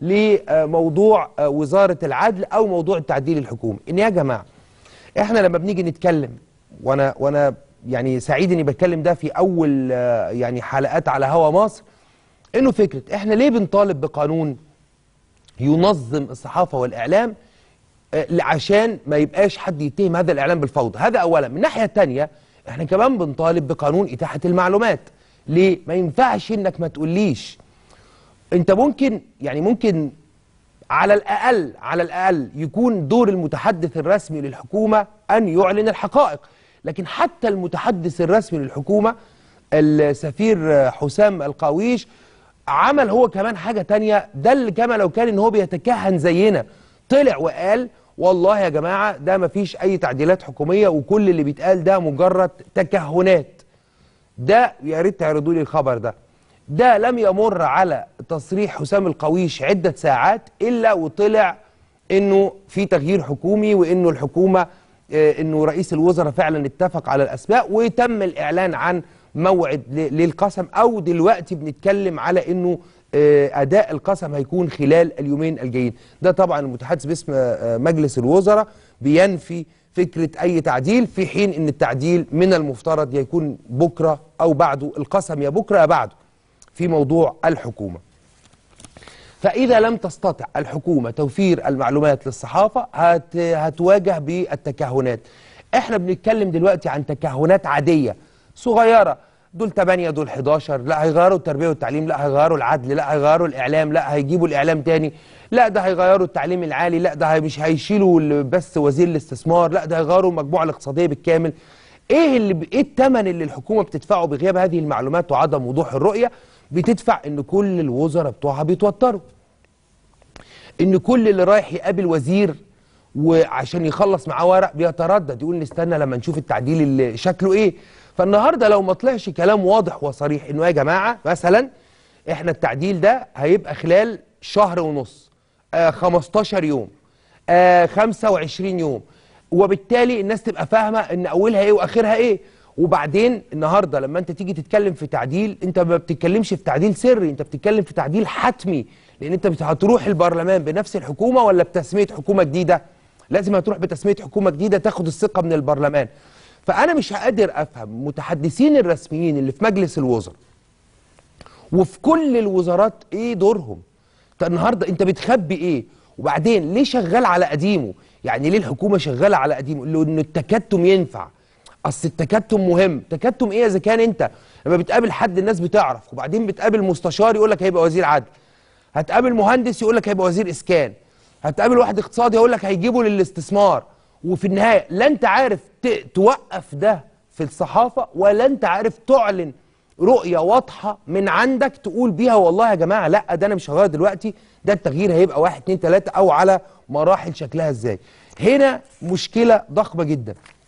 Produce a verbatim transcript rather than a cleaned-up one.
لموضوع وزارة العدل أو موضوع التعديل الحكومي. إن يا جماعة إحنا لما بنيجي نتكلم، وأنا وأنا يعني سعيد إني بتكلم ده في أول يعني حلقات على هوى مصر، إنه فكرة إحنا ليه بنطالب بقانون ينظم الصحافة والإعلام عشان ما يبقاش حد يتهم هذا الإعلام بالفوضى، هذا أولا. من الناحية التانية إحنا كمان بنطالب بقانون إتاحة المعلومات. ليه؟ ما ينفعش إنك ما تقوليش أنت ممكن يعني ممكن على الأقل على الأقل يكون دور المتحدث الرسمي للحكومة أن يعلن الحقائق، لكن حتى المتحدث الرسمي للحكومة السفير حسام القويش عمل هو كمان حاجة تانية، ده اللي كما لو كان إن هو بيتكهن زينا. طلع وقال والله يا جماعة ده مفيش أي تعديلات حكومية وكل اللي بيتقال ده مجرد تكهنات. ده يا ريت تعرضوا لي الخبر ده. ده لم يمر على تصريح حسام القويش عدة ساعات إلا وطلع إنه في تغيير حكومي، وإنه الحكومة إنه رئيس الوزراء فعلا اتفق على الأسماء وتم الإعلان عن موعد للقسم، أو دلوقتي بنتكلم على إنه أداء القسم هيكون خلال اليومين الجايين. ده طبعا المتحدث باسم مجلس الوزراء بينفي فكرة أي تعديل، في حين إن التعديل من المفترض يكون بكرة أو بعده، القسم يا بكرة يا بعده، في موضوع الحكومة. فإذا لم تستطع الحكومة توفير المعلومات للصحافة هت... هتواجه بالتكهنات. احنا بنتكلم دلوقتي عن تكهنات عادية صغيرة، دول تمانية دول حداشر، لا هيغيروا التربية والتعليم، لا هيغيروا العدل، لا هيغيروا الإعلام، لا هيجيبوا الإعلام تاني، لا ده هيغيروا التعليم العالي، لا ده مش هيشيلوا بس وزير الاستثمار، لا ده هيغيروا المجموعة الاقتصادية بالكامل. ايه اللي ب... ايه الثمن اللي الحكومة بتدفعه بغياب هذه المعلومات وعدم وضوح الرؤية؟ بتدفع ان كل الوزراء بتوعها بيتوتروا، ان كل اللي رايح يقابل وزير وعشان يخلص معاه ورق بيتردد يقول نستنى لما نشوف التعديل اللي شكله ايه. فالنهارده لو ما طلعش كلام واضح وصريح انه يا جماعه مثلا احنا التعديل ده هيبقى خلال شهر ونص، آه خمستاشر يوم، آه خمسة وعشرين يوم، وبالتالي الناس تبقى فاهمه ان اولها ايه واخرها ايه. وبعدين النهارده لما انت تيجي تتكلم في تعديل، انت ما بتتكلمش في تعديل سري، انت بتتكلم في تعديل حتمي، لان انت هتروح البرلمان بنفس الحكومه ولا بتسميه حكومه جديده؟ لازم هتروح بتسميه حكومه جديده تاخد الثقه من البرلمان. فانا مش هقدر افهم متحدثين الرسميين اللي في مجلس الوزراء وفي كل الوزارات ايه دورهم؟ النهارده انت بتخبي ايه؟ وبعدين ليه شغال على قديمه؟ يعني ليه الحكومه شغاله على قديمه؟ لانه التكتم ينفع، اصل التكتم مهم. تكتم ايه اذا كان انت لما بتقابل حد الناس بتعرف، وبعدين بتقابل مستشار يقول لك هيبقى وزير عدل، هتقابل مهندس يقول لك هيبقى وزير اسكان، هتقابل واحد اقتصادي يقول لك هيجيبه للاستثمار، وفي النهايه لا انت عارف توقف ده في الصحافه ولا انت عارف تعلن رؤيه واضحه من عندك تقول بيها والله يا جماعه لا ده انا مش هغير دلوقتي، ده التغيير هيبقى واحد اتنين تلاته او على مراحل شكلها ازاي. هنا مشكله ضخمه جدا.